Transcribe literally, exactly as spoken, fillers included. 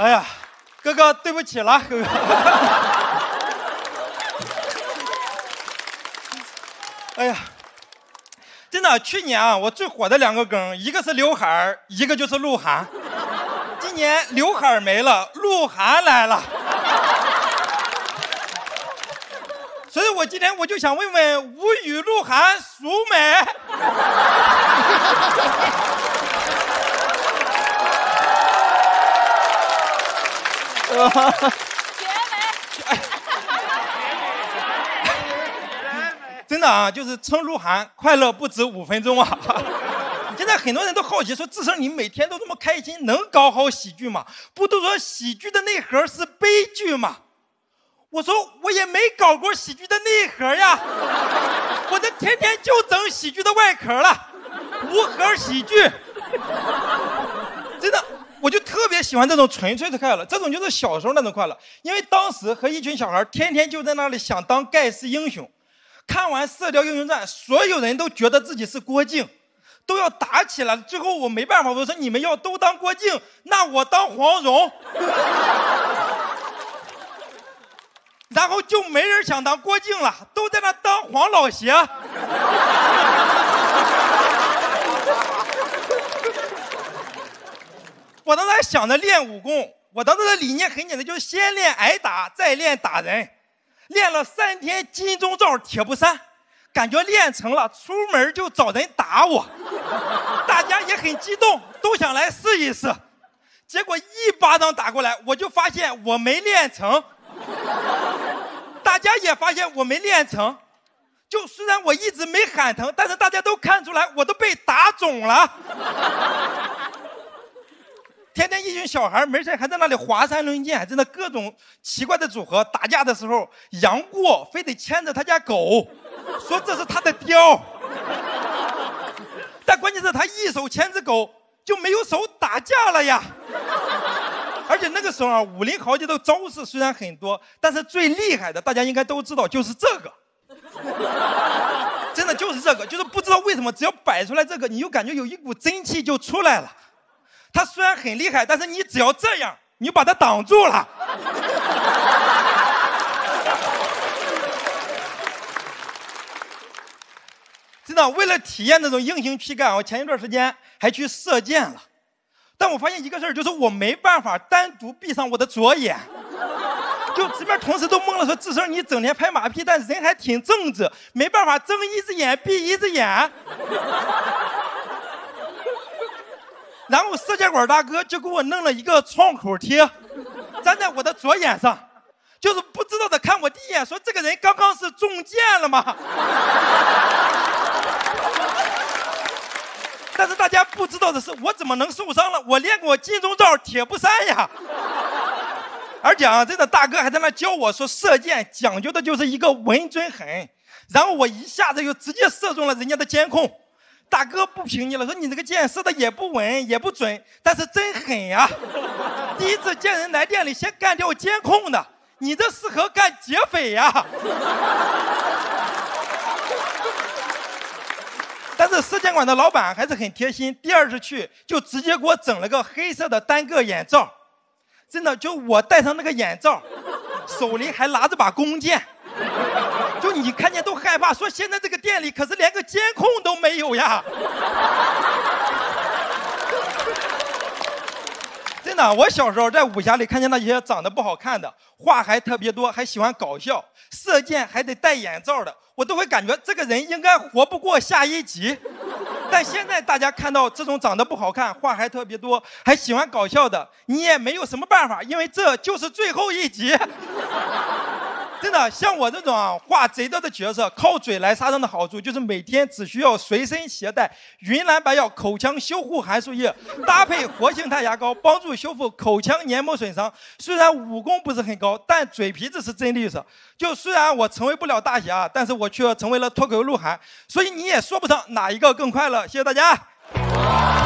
哎呀，哥哥，对不起了，哥哥。哎呀，真的，去年啊，我最火的两个梗，一个是刘海，一个就是鹿晗。今年刘海没了，鹿晗来了。所以我今天我就想问问，吴语鹿晗孰美？绝美！真的啊，就是称鹿晗快乐不止五分钟啊！现在很多人都好奇说，志胜你每天都这么开心，能搞好喜剧吗？不都说喜剧的内核是悲剧吗？我说我也没搞过喜剧的内核呀，我这天天就整喜剧的外壳了，无核喜剧。真的。我就特别喜欢这种纯粹的快乐，这种就是小时候那种快乐，因为当时和一群小孩天天就在那里想当盖世英雄，看完《射雕英雄传》，所有人都觉得自己是郭靖，都要打起来，最后我没办法，我说你们要都当郭靖，那我当黄蓉。然后就没人想当郭靖了，都在那当黄老邪。我当时还想着练武功，我当时的理念很简单，就是先练挨打，再练打人。练了三天金钟罩铁布衫，感觉练成了，出门就找人打我。大家也很激动，都想来试一试。结果一巴掌打过来，我就发现我没练成。大家也发现我没练成，就虽然我一直没喊疼，但是大家都看出来我都被打肿了。天天一群小孩没事还在那里划三轮剑，真的各种奇怪的组合。打架的时候，杨过非得牵着他家狗，说这是他的貂。但关键是他一手牵着狗，就没有手打架了呀。而且那个时候啊，武林豪杰的招式虽然很多，但是最厉害的大家应该都知道就是这个。真的就是这个，就是不知道为什么只要摆出来这个，你就感觉有一股真气就出来了。他虽然很厉害，但是你只要这样，你把他挡住了。真的，为了体验那种英雄气概，我前一段时间还去射箭了。但我发现一个事儿，就是我没办法单独闭上我的左眼。就这边同事都懵了，说志胜你整天拍马屁，但人还挺正直，没办法睁一只眼闭一只眼。然后射箭馆大哥就给我弄了一个创口贴，粘在我的左眼上，就是不知道的看我第一眼，说这个人刚刚是中箭了吗？但是大家不知道的是，我怎么能受伤了？我练过金钟罩铁布衫呀！而且啊，这个大哥还在那教我说，射箭讲究的就是一个稳准狠，然后我一下子就直接射中了人家的监控。大哥不评你了，说你这个箭射的也不稳也不准，但是真狠呀、啊！第一次见人来店里先干掉监控的，你这适合干劫匪呀、啊！但是射箭馆的老板还是很贴心，第二次去就直接给我整了个黑色的单个眼罩，真的就我戴上那个眼罩，手里还拿着把弓箭。就你看见都害怕，说现在这个店里可是连个监控都没有呀。真的，我小时候在武侠里看见那些长得不好看的，话还特别多，还喜欢搞笑，射箭还得戴眼罩的，我都会感觉这个人应该活不过下一集。但现在大家看到这种长得不好看，话还特别多，还喜欢搞笑的，你也没有什么办法，因为这就是最后一集。真的，像我这种啊话贼多的角色，靠嘴来杀人的好处就是每天只需要随身携带云南白药、口腔修护含漱液，搭配活性炭牙膏，帮助修复口腔黏膜损伤。虽然武功不是很高，但嘴皮子是真利索。就虽然我成为不了大侠，但是我却成为了脱口秀鹿晗，所以你也说不上哪一个更快乐。谢谢大家。